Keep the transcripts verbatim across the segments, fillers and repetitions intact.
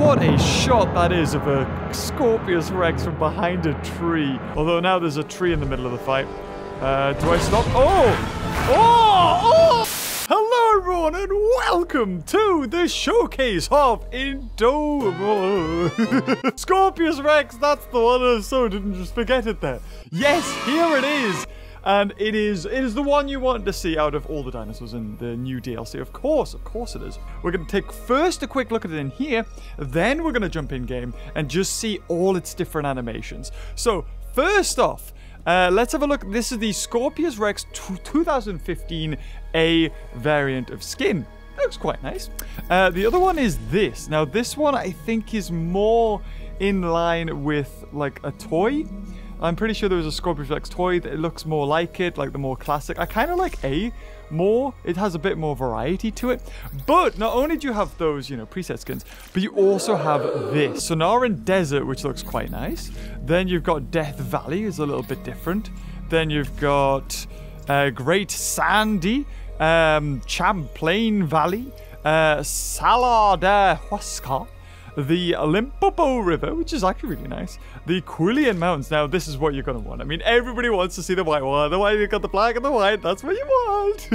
What a shot that is of a Scorpios Rex from behind a tree. Although now there's a tree in the middle of the fight. Uh, do I stop? Oh! Oh! Oh! Hello everyone and welcome to the showcase of Indomitable. Scorpios Rex, that's the one. I so didn't just forget it there. Yes, here it is. And it is it is the one you want to see out of all the dinosaurs in the new D L C. Of course, of course it is. We're going to take first a quick look at it in here, then we're going to jump in game and just see all its different animations. So, first off, uh, let's have a look. This is the Scorpios Rex twenty fifteen A variant of skin. That looks quite nice. Uh, the other one is this. Now, this one I think is more in line with, like, a toy. I'm pretty sure there was a Scorpios Rex toy that looks more like it, like the more classic. I kind of like A more. It has a bit more variety to it. But not only do you have those, you know, preset skins, but you also have this. Sonoran Desert, which looks quite nice. Then you've got Death Valley, is a little bit different. Then you've got uh, Great Sandy, um, Champlain Valley, uh, Salar de Huasco, the Limpopo River, which is actually really nice. The Qilian Mountains. Now, this is what you're going to want. I mean, everybody wants to see the white one. The white, you've got the black and the white. That's what you want.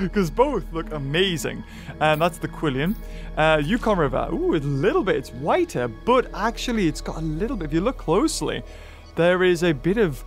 Because both look amazing. And that's the Qilian. Uh, Yukon River. Ooh, a little bit. It's whiter, but actually it's got a little bit. If you look closely, there is a bit of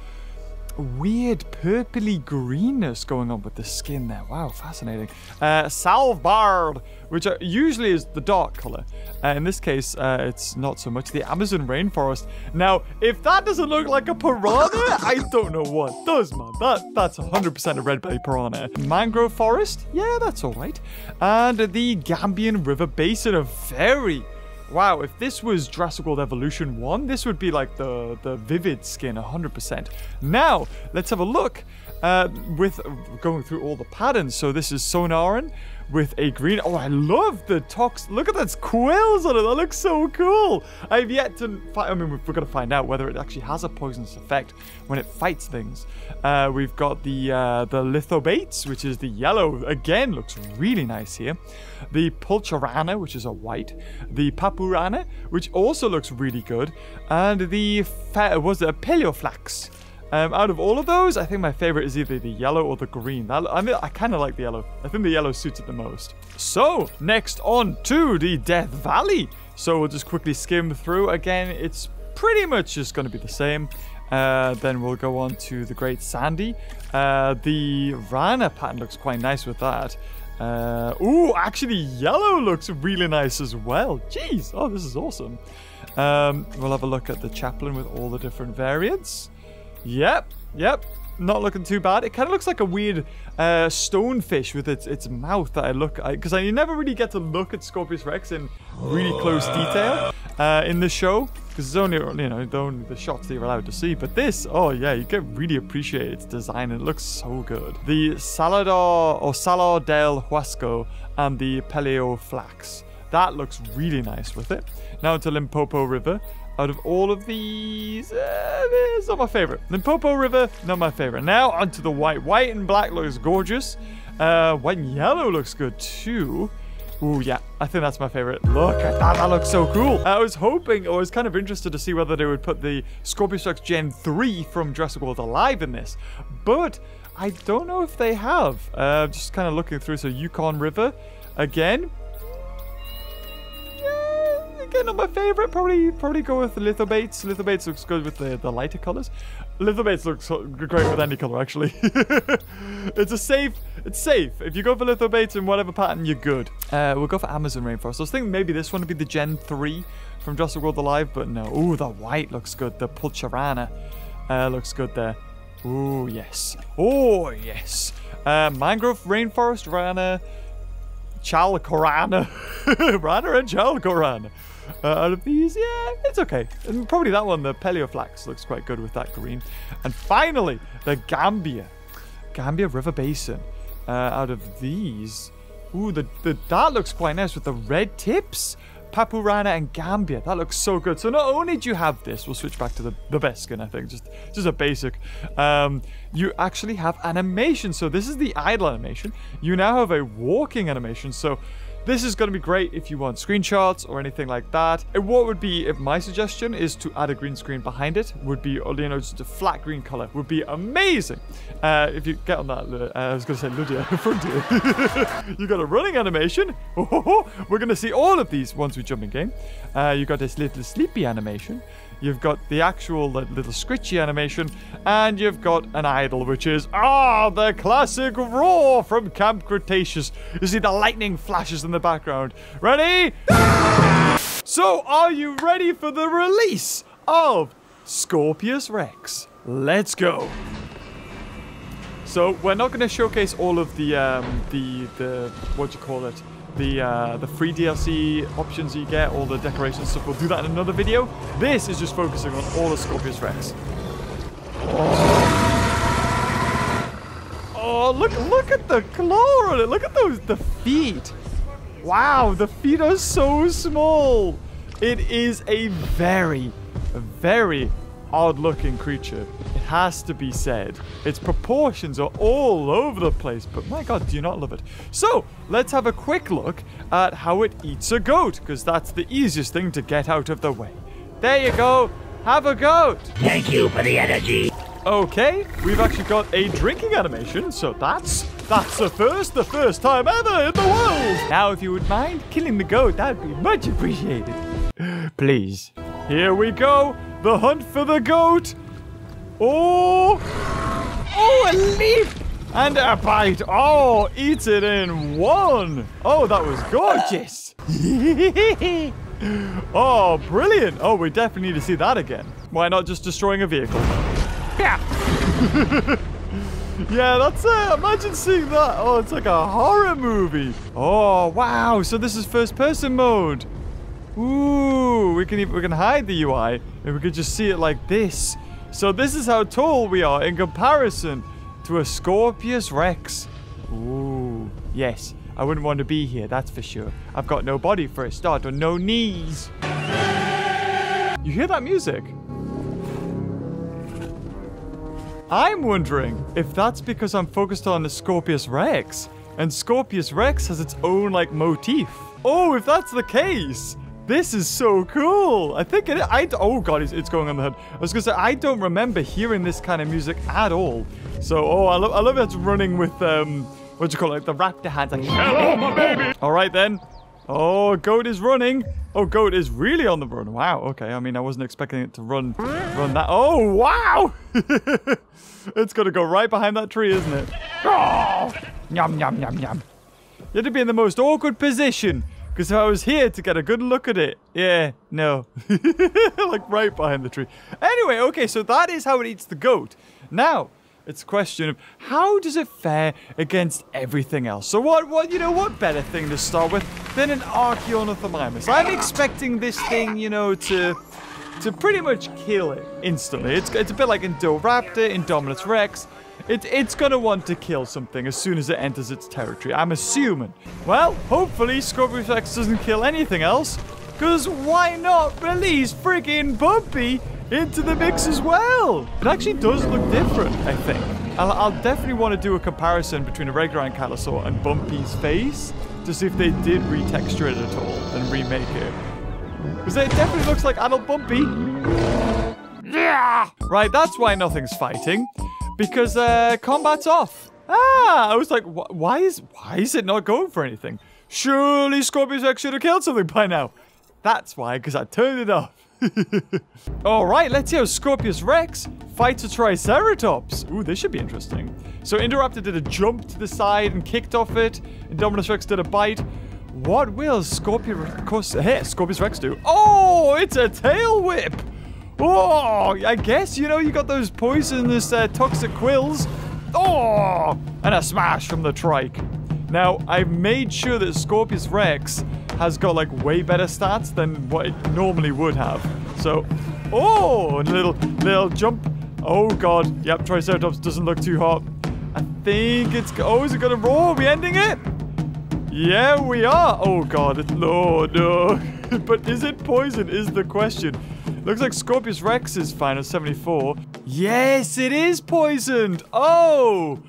weird purpley greenness going on with the skin there. Wow, fascinating. Uh, Salvard, which are, usually is the dark color. Uh, in this case, uh, it's not so much. The Amazon rainforest. Now, if that doesn't look like a piranha, I don't know what does, man. That, that's one hundred percent a red-belly piranha. Mangrove forest? Yeah, that's all right. And the Gambian River Basin are very... Wow, if this was Jurassic World Evolution one, this would be like the, the vivid skin, one hundred percent. Now, let's have a look uh, with going through all the patterns. So this is Sonoran with a green. Oh, I love the tox. Look at those quills on it. That looks so cool. I've yet to find. I mean, we're going to find out whether it actually has a poisonous effect when it fights things. Uh, we've got the, uh, the lithobates, which is the yellow. Again, looks really nice here. The pulcherana, which is a white. The papurana, which also looks really good. And the, was it a paleoflax? Um, out of all of those, I think my favorite is either the yellow or the green. That, I mean, I kind of like the yellow. I think the yellow suits it the most. So, next on to the Death Valley. So, we'll just quickly skim through. Again, it's pretty much just going to be the same. Uh, then we'll go on to the Great Sandy. Uh, the Rana pattern looks quite nice with that. Uh, ooh, actually, yellow looks really nice as well. Jeez, oh, this is awesome. Um, we'll have a look at the chaplain with all the different variants. Yep, yep, not looking too bad. It kind of looks like a weird uh, stonefish with its its mouth that I look at. Because I never really get to look at Scorpios Rex in really close detail uh, in the show. Because it's only, you know, the, only the shots that you're allowed to see. But this, oh yeah, you can really appreciate its design. It looks so good. The Salador or Salar del Huasco and the Paleoflax. That looks really nice with it. Now to Limpopo River. Out of all of these, uh, it's not my favorite. Limpopo River, not my favorite. Now, onto the white. White and black looks gorgeous. Uh, white and yellow looks good, too. Ooh, yeah, I think that's my favorite. Look at that. That looks so cool. I was hoping, or I was kind of interested to see whether they would put the Scorpios Rex Gen three from Jurassic World Alive in this. But I don't know if they have. Uh, just kind of looking through. So, Yukon River, again. Not my favorite. Probably probably go with the lithobates. Lithobates looks good with the, the lighter colors. Lithobates looks great with any color, actually. It's a safe. It's safe. If you go for lithobates in whatever pattern, you're good. Uh, we'll go for Amazon rainforest. I was thinking maybe this one would be the Gen three from Jurassic World Alive, but no. Ooh, the white looks good. The pulcherana uh, looks good there. Ooh, yes. Oh, yes. Uh, mangrove rainforest, Rana, chalcorana. Rana and chalcorana. Uh, out of these, yeah, it's okay. And probably that one, the Paleoflax, looks quite good with that green. And finally, the Gambia. Gambia River Basin. Uh, out of these, ooh, the, the that looks quite nice with the red tips. Papurana and Gambia. That looks so good. So not only do you have this, we'll switch back to the, the best skin, I think. Just, just a basic. Um, you actually have animation. So this is the idle animation. You now have a walking animation. So This is going to be great if you want screenshots or anything like that. And what would be, if my suggestion is to add a green screen behind it, would be, or you know, just a flat green color would be amazing. Uh, if you get on that, uh, I was going to say Ludia, Frontier. You got a running animation. We're going to see all of these once we jump in game. Uh, you got this little sleepy animation. You've got the actual like, little scritchy animation, and you've got an idol, which is, ah, oh, the classic roar from Camp Cretaceous. You see the lightning flashes in the background. Ready? So, are you ready for the release of Scorpios Rex? Let's go. So, we're not going to showcase all of the, um, the, the, what do you call it? The, uh, the free D L C options you get, all the decoration stuff, we'll do that in another video. This is just focusing on all the Scorpios Rex. Oh, oh look, look at the claw on it. Look at those, the feet. Wow, the feet are so small. It is a very, very odd-looking creature. It has to be said. Its proportions are all over the place, but my God, do you not love it? So let's have a quick look at how it eats a goat, because that's the easiest thing to get out of the way. There you go. Have a goat. Thank you for the energy. Okay, we've actually got a drinking animation, so that's that's the first, the first time ever in the world. Now, if you would mind killing the goat, that'd be much appreciated. Please. Here we go. The hunt for the goat. Oh, oh, a leap and a bite. Oh, eat it in one. Oh, that was gorgeous. Oh, brilliant. Oh, we definitely need to see that again. Why not just destroying a vehicle? Yeah. Yeah, that's it. Imagine seeing that. Oh, it's like a horror movie. Oh, wow. So this is first person mode. Ooh, we can even, we can hide the U I and we could just see it like this. So this is how tall we are in comparison to a Scorpios Rex. Ooh, yes, I wouldn't want to be here, that's for sure. I've got no body for a start or no knees. You hear that music? I'm wondering if that's because I'm focused on the Scorpios Rex, and Scorpios Rex has its own like motif. Oh, if that's the case. This is so cool. I think it is. I, oh, God, it's, it's going on the head. I was going to say, I don't remember hearing this kind of music at all. So, oh, I love, I love it's running with, um, what do you call it? Like the raptor hands. Like, hello, my baby. All right, then. Oh, goat is running. Oh, goat is really on the run. Wow, okay. I mean, I wasn't expecting it to run, run that. Oh, wow. It's going to go right behind that tree, isn't it? Oh, yum, yum, yum, yum. You had to be in the most awkward position. Because if I was here to get a good look at it, yeah, no. Like right behind the tree. Anyway, okay, so that is how it eats the goat. Now, it's a question of how does it fare against everything else? So what, what, you know, what better thing to start with than an Archaeornithomimus? I'm expecting this thing, you know, to, to pretty much kill it instantly. It's, it's a bit like Indoraptor, Indominus Rex. It, it's going to want to kill something as soon as it enters its territory, I'm assuming. Well, hopefully Scorpios Rex doesn't kill anything else, because why not release friggin' Bumpy into the mix as well? It actually does look different, I think. I'll, I'll definitely want to do a comparison between a regular Ankylosaur and Bumpy's face to see if they did retexture it at all and remake it. Because it definitely looks like adult Bumpy. Yeah! Right, that's why nothing's fighting. Because uh, combat's off. Ah, I was like, wh why is why is it not going for anything? Surely Scorpios Rex should have killed something by now. That's why, because I turned it off. All right, let's see how Scorpios Rex fights a Triceratops. Ooh, this should be interesting. So Indoraptor did a jump to the side and kicked off it. Indominus Rex did a bite. What will Scorpios, hey, Scorpios Rex do? Oh, it's a tail whip. Oh, I guess, you know, you got those poisonous uh, toxic quills. Oh, and a smash from the trike. Now, I've made sure that Scorpios Rex has got, like, way better stats than what it normally would have. So, oh, and a little, little jump. Oh, God. Yep, Triceratops doesn't look too hot. I think it's... Oh, is it going to roar? Are we ending it? Yeah, we are. Oh, God. It's, oh, no. But is it poison is the question. Looks like Scorpios Rex is fine at seventy-four. Yes, it is poisoned. Oh,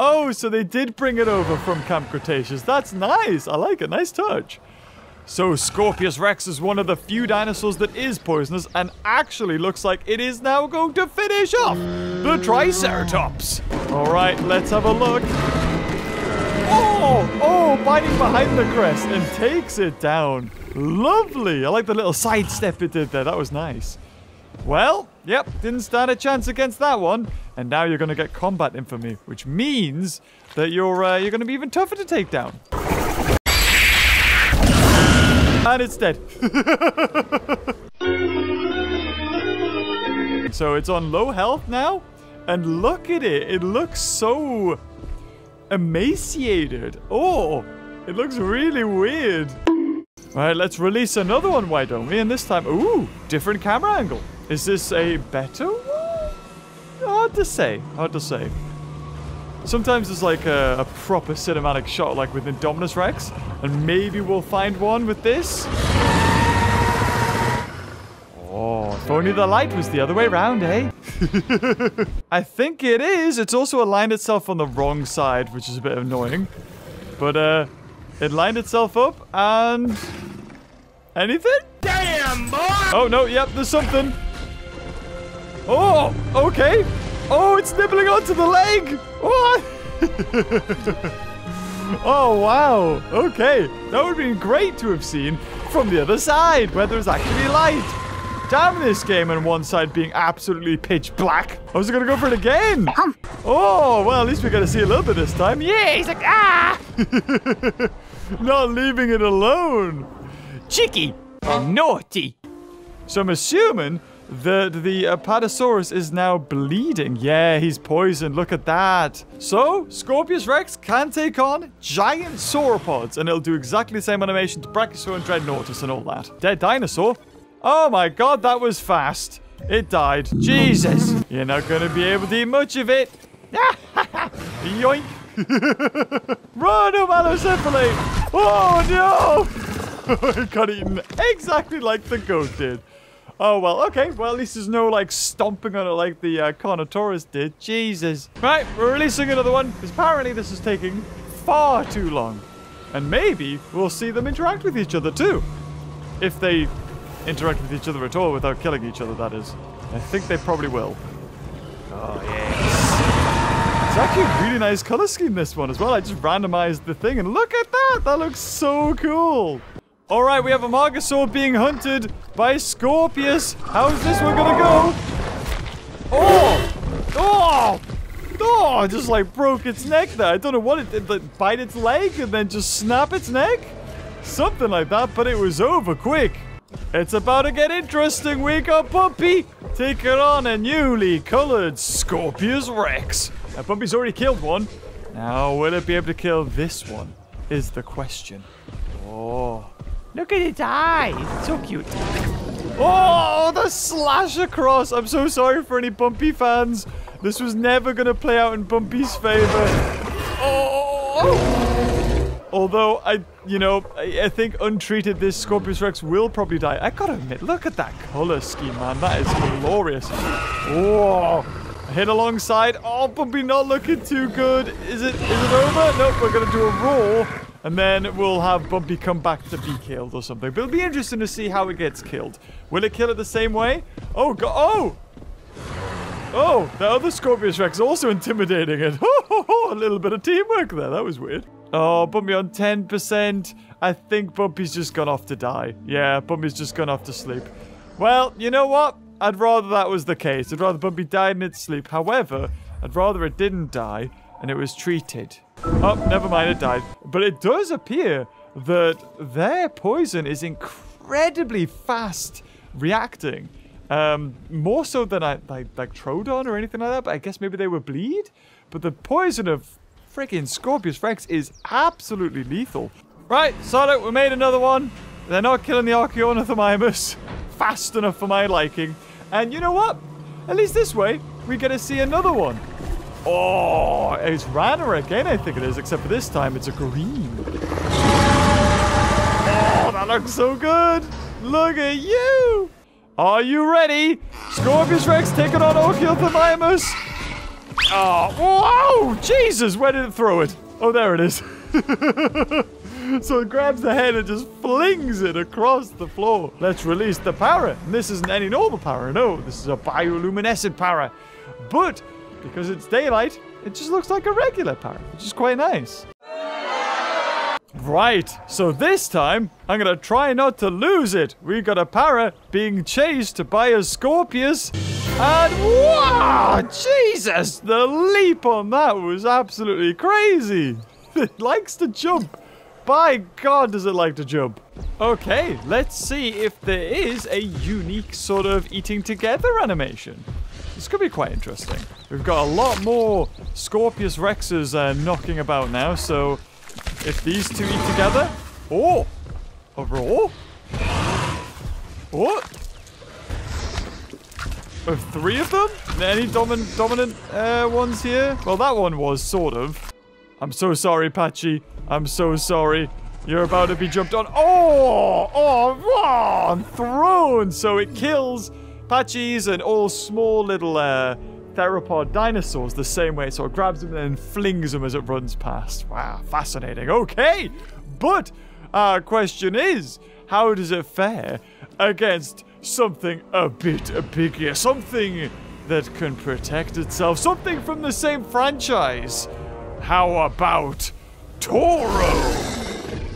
Oh, so they did bring it over from Camp Cretaceous. That's nice. I like it. Nice touch. So Scorpios Rex is one of the few dinosaurs that is poisonous and actually looks like it is now going to finish off the Triceratops. All right, let's have a look. Oh, oh, biting behind the crest and takes it down. Lovely. I like the little side step it did there. That was nice. Well, yep, didn't stand a chance against that one. And now you're going to get combat infamy, which means that you're, uh, you're going to be even tougher to take down. And it's dead. So it's on low health now. And look at it. It looks so emaciated. Oh, it looks really weird. All right, let's release another one, why don't we? And this time, ooh, different camera angle. Is this a better one? Hard to say. Hard to say. Sometimes there's like a, a proper cinematic shot, like with Indominus Rex, and maybe we'll find one with this. Oh, if only the light was the other way around, eh? I think it is. It's also aligned itself on the wrong side, which is a bit annoying. But uh, it lined itself up, and anything? Damn, boy! Oh no! Yep, there's something. Oh, okay. Oh, it's nibbling onto the leg! What? Oh, wow. Okay. That would have been great to have seen from the other side, where there's actually light. Damn this game and one side being absolutely pitch black. I was going to go for it again. Oh, well, at least we got to see a little bit this time. Yeah, he's like, ah! Not leaving it alone. Cheeky. Naughty. So I'm assuming The, the Apatosaurus is now bleeding. Yeah, he's poisoned. Look at that. So, Scorpios Rex can take on giant sauropods, and it'll do exactly the same animation to Brachiosaur and Dreadnoughtus and all that. Dead dinosaur. Oh my god, that was fast. It died. Jesus. You're not going to be able to eat much of it. Yoink. Run, Omalocephaly. Oh, no. It got eaten exactly like the goat did. Oh, well, okay. Well, at least there's no, like, stomping on it like the uh, Carnotaurus did. Jesus. Right, we're releasing another one, because apparently this is taking far too long. And maybe we'll see them interact with each other, too. If they interact with each other at all without killing each other, that is. I think they probably will. Oh, yes. It's actually a really nice color scheme, this one, as well. I just randomized the thing, and look at that! That looks so cool! All right, we have a Margosaur being hunted by Scorpius. How's this one gonna go? Oh! Oh! Oh! Just like broke its neck there. I don't know what it did, but bite its leg and then just snap its neck? Something like that, but it was over quick. It's about to get interesting. We got Bumpy taking on a newly colored Scorpios Rex. Now, Bumpy's already killed one. Now, will it be able to kill this one? Is the question. Oh. Look at its eyes. It's so cute. Oh, the slash across. I'm so sorry for any Bumpy fans. This was never going to play out in Bumpy's favor. Oh. Although, I, you know, I, I think untreated, this Scorpios Rex will probably die. I got to admit, look at that color scheme, man. That is glorious. Oh, hit alongside. Oh, Bumpy not looking too good. Is it? Is it over? Nope, we're going to do a roar. And then we'll have Bumpy come back to be killed or something. But it'll be interesting to see how it gets killed. Will it kill it the same way? Oh, God. Oh! Oh, the other Scorpios Rex also intimidating it. Ho, ho, ho. A little bit of teamwork there. That was weird. Oh, Bumpy on ten percent. I think Bumpy's just gone off to die. Yeah, Bumpy's just gone off to sleep. Well, you know what? I'd rather that was the case. I'd rather Bumpy died in its sleep. However, I'd rather it didn't die and it was treated. Oh, never mind, it died. But it does appear that their poison is incredibly fast reacting. Um, more so than I, like, like Trodon or anything like that, but I guess maybe they were bleed? But the poison of freaking Scorpios Rex is absolutely lethal. Right, Sonic, we made another one. They're not killing the Archaeornithomimus fast enough for my liking. And you know what? At least this way, we get to see another one. Oh, it's Rana again, I think it is, except for this time it's a green. Oh, that looks so good. Look at you. Are you ready? Scorpios Rex taking on Archaeornithomimus. Oh, whoa! Jesus, where did it throw it? Oh, there it is. So it grabs the head and just flings it across the floor. Let's release the para. And this isn't any normal para, no. This is a bioluminescent para. But because it's daylight, it just looks like a regular para, which is quite nice. Right, so this time, I'm gonna try not to lose it. We've got a para being chased by a Scorpius. And wow, Jesus, the leap on that was absolutely crazy. It likes to jump. By God, does it like to jump. Okay, let's see if there is a unique sort of eating together animation. This could be quite interesting. We've got a lot more Scorpios Rexes uh, knocking about now, so if these two eat together... Oh! A roar? Oh! Of three of them? Any domin dominant uh, ones here? Well, that one was, sort of. I'm so sorry, Patchy. I'm so sorry. You're about to be jumped on. Oh! Oh! Oh! I'm thrown! So it kills Patchies and all small little uh, theropod dinosaurs the same way. It sort of grabs them and then flings them as it runs past. Wow, fascinating. Okay, but our question is, how does it fare against something a bit bigger, something that can protect itself, something from the same franchise? How about Toro?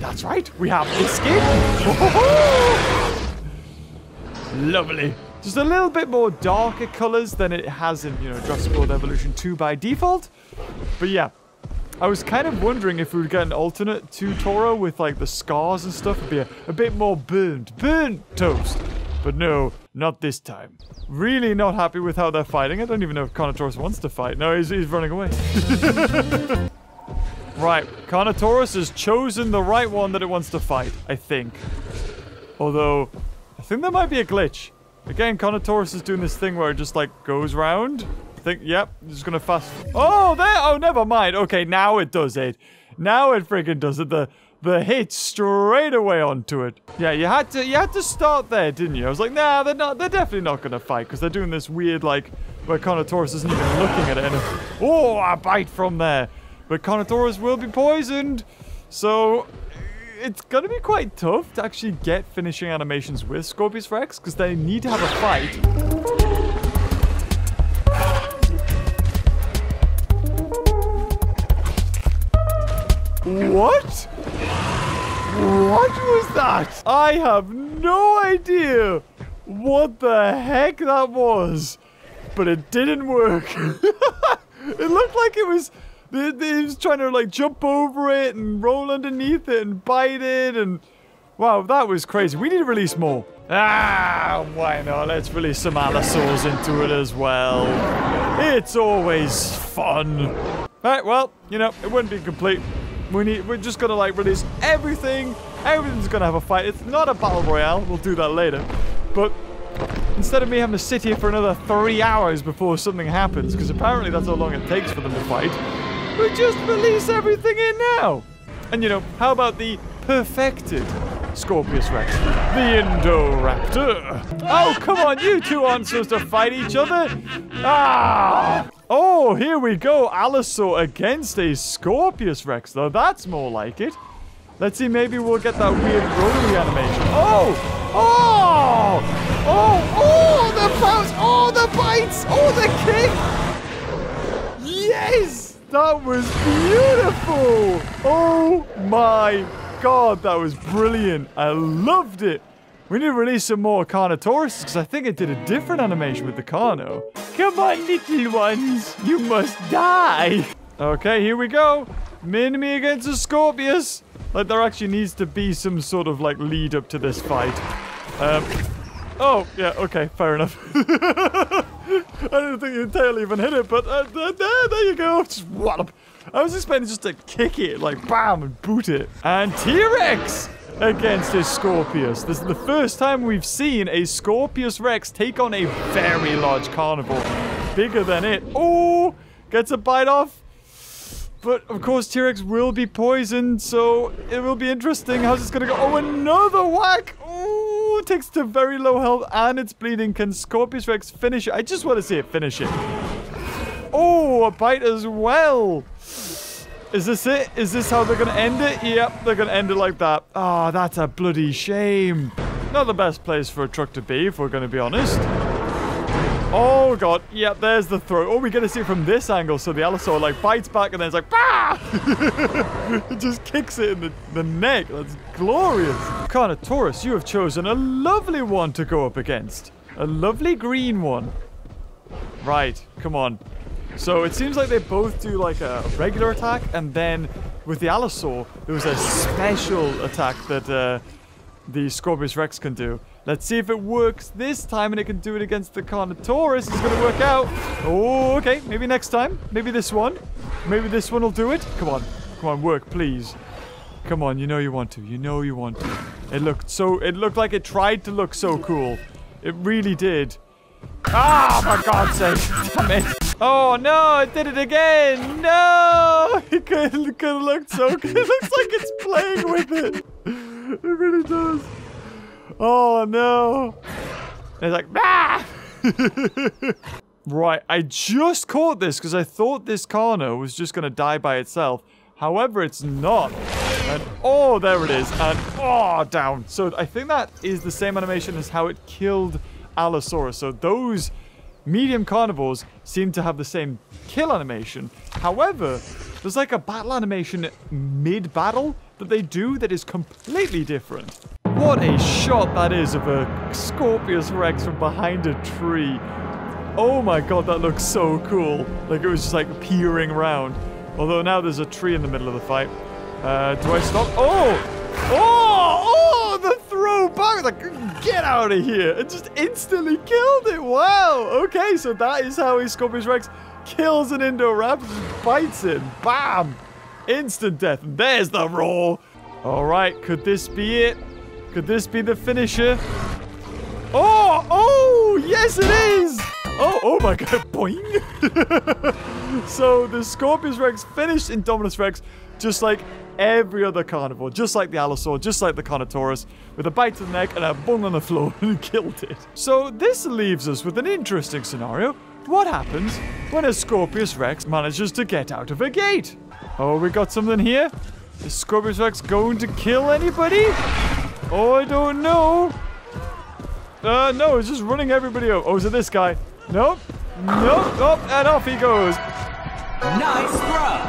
That's right, we have Escape. Lovely. Just a little bit more darker colors than it has in, you know, Jurassic World Evolution two by default. But yeah, I was kind of wondering if we would get an alternate to Toro with like the scars and stuff. It'd be a, a bit more burnt, burnt toast. But no, not this time. Really not happy with how they're fighting. I don't even know if Carnotaurus wants to fight. No, he's, he's running away. Right, Carnotaurus has chosen the right one that it wants to fight, I think. Although, I think there might be a glitch. Again, Carnotaurus is doing this thing where it just, like, goes round. I think, yep, just gonna fast... Oh, there! Oh, never mind. Okay, now it does it. Now it freaking does it. The the hit straight away onto it. Yeah, you had to you had to start there, didn't you? I was like, nah, they're not. They're definitely not gonna fight, because they're doing this weird, like, where Carnotaurus isn't even looking at it. And it, oh, a bite from there. But Carnotaurus will be poisoned. So... it's gonna be quite tough to actually get finishing animations with Scorpios Rex, because they need to have a fight. What? What was that? I have no idea what the heck that was, but it didn't work. It looked like it was... he was trying to, like, jump over it and roll underneath it and bite it and... wow, that was crazy. We need to release more. Ah, why not? Let's release some Allosaurs into it as well. It's always fun. All right, well, you know, it wouldn't be complete. We need, we're just going to, like, release everything. Everything's going to have a fight. It's not a battle royale. We'll do that later. But... instead of me having to sit here for another three hours before something happens, because apparently that's how long it takes for them to fight... we just release everything in now. And you know, how about the perfected Scorpios Rex? The Indoraptor. Oh, come on, you two aren't supposed to fight each other. Ah! Oh, here we go. Allosaur against a Scorpios Rex, though. That's more like it. Let's see, maybe we'll get that weird rolling animation. Oh! Oh! Oh! Oh, the bounce! Oh, the bites! Oh, the kick! Yes! That was beautiful! Oh my God, that was brilliant. I loved it. We need to release some more Carnotaurus, because I think it did a different animation with the Carno. Come on, little ones. You must die. Okay, here we go. Minimi against the Scorpius. Like, there actually needs to be some sort of, like, lead up to this fight. Um, oh, yeah, okay, fair enough. I didn't think your tail even hit it, but uh, uh, there, there you go. Just wallop. I was expecting just to kick it, like bam, and boot it. And T-Rex against his Scorpius. This is the first time we've seen a Scorpios Rex take on a very large carnivore, bigger than it. Oh, gets a bite off. But of course, T-Rex will be poisoned, so it will be interesting. How's this gonna go? Oh, another whack. Oh. It takes to very low health and it's bleeding. Can Scorpios Rex finish it? I just want to see it finish it. Oh, a bite as well. Is this it? Is this how they're going to end it? Yep, they're going to end it like that. Oh, that's a bloody shame. Not the best place for a truck to be, if we're going to be honest. Oh, God. Yep, there's the throat. Oh, we're going to see it from this angle. So the Allosaur, like, bites back and then it's like, bah! It just kicks it in the, the neck. That's glorious. Carnotaurus, you have chosen a lovely one to go up against. A lovely green one. Right, come on. So it seems like they both do like a regular attack, and then with the Allosaur, there was a special attack that uh, the Scorpios Rex can do. Let's see if it works this time, and it can do it against the Carnotaurus. It's going to work out. Oh, okay. Maybe next time. Maybe this one. Maybe this one will do it. Come on. Come on, work, please. Come on, you know you want to. You know you want to. It looked so... It looked like it tried to look so cool. It really did. Ah, for God's sake. Damn it. Oh, no, it did it again. No, it could, it could have looked so good. It looks like it's playing with it. It really does. Oh, no. It's like, ah! Right, I just caught this because I thought this Carno was just going to die by itself. However, it's not. And, oh, there it is. And, oh, down. So I think that is the same animation as how it killed Allosaurus. So those... medium carnivores seem to have the same kill animation. However, there's like a battle animation mid-battle that they do that is completely different. What a shot that is of a Scorpios Rex from behind a tree. Oh my God, that looks so cool. Like it was just like peering around. Although now there's a tree in the middle of the fight. Uh, do I stop? Oh! Oh! Oh! The throw back! Like... Get out of here! It just instantly killed it! Wow! Okay, so that is how a Scorpios Rex kills an Indoraptor, just bites it. Bam! Instant death. There's the roar! Alright, could this be it? Could this be the finisher? Oh! Oh! Yes, it is! Oh, oh my God! Boing! So the Scorpios Rex finished Indominus Rex just like every other carnivore, just like the Allosaur, just like the Carnotaurus, with a bite to the neck and a bung on the floor and killed it. So this leaves us with an interesting scenario. What happens when a Scorpios Rex manages to get out of a gate? Oh, we got something here. Is Scorpios Rex going to kill anybody? Oh, I don't know. Uh, no, it's just running everybody over. Oh, is it this guy? Nope. Nope. Oh, and off he goes. Nice run.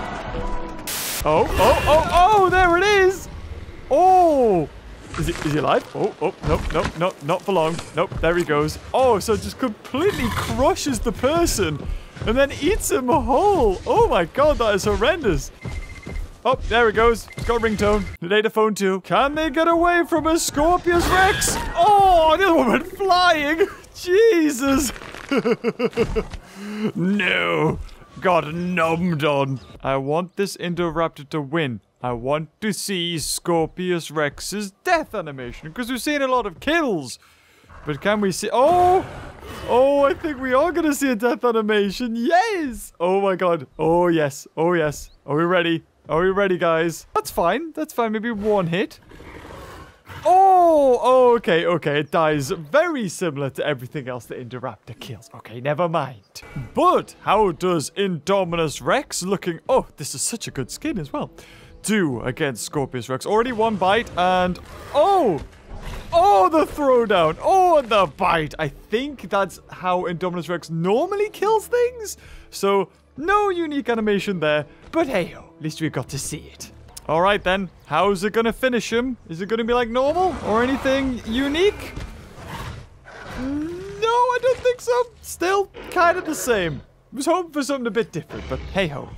Oh, oh, oh, oh, there it is! Oh! Is he, is he alive? Oh, oh, no, no, no, not for long. Nope, there he goes. Oh, so it just completely crushes the person and then eats him whole. Oh my God, that is horrendous. Oh, there it goes. It's got a ringtone. Later phone too. Can they get away from a Scorpios Rex? Oh, the other one went flying. Jesus. No. Got numbed on. I want this Indoraptor to win. I want to see Scorpios Rex's death animation because we've seen a lot of kills. But can we see? Oh, oh! I think we are gonna see a death animation. Yes! Oh my God! Oh yes! Oh yes! Are we ready? Are we ready, guys? That's fine. That's fine. Maybe one hit. Oh, okay, okay. It dies very similar to everything else that Indoraptor kills. Okay, never mind. But how does Indominus Rex looking... Oh, this is such a good skin as well. Do against Scorpios Rex. Already one bite and... Oh! Oh, the throwdown. Oh, the bite. I think that's how Indominus Rex normally kills things. So, no unique animation there. But hey-ho, at least we got to see it. All right, then. How's it going to finish him? Is it going to be like normal or anything unique? No, I don't think so. Still kind of the same. I was hoping for something a bit different, but hey-ho.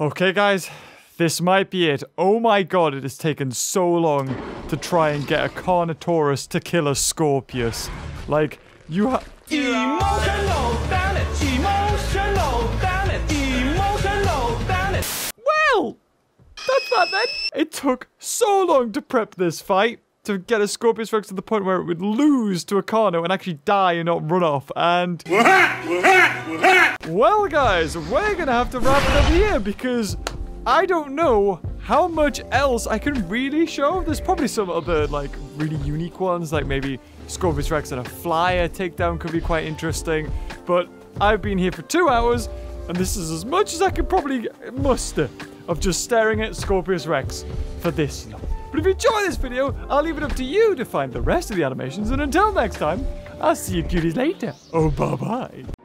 Okay, guys. This might be it. Oh, my God. It has taken so long to try and get a Carnotaurus to kill a Scorpius. Like, you have... Emotional damage. Emotional damage. Emotional damage. Well, that's that then. It took so long to prep this fight to get a Scorpios Rex to the point where it would lose to a Carno and actually die and not run off. And well, guys, we're gonna have to wrap it up here because I don't know how much else I can really show. There's probably some other like really unique ones, like maybe Scorpios Rex and a flyer takedown could be quite interesting, but I've been here for two hours, and this is as much as I can probably muster of just staring at Scorpios Rex for this. But if you enjoy this video, I'll leave it up to you to find the rest of the animations, and until next time, I'll see you cuties later. Oh, bye-bye.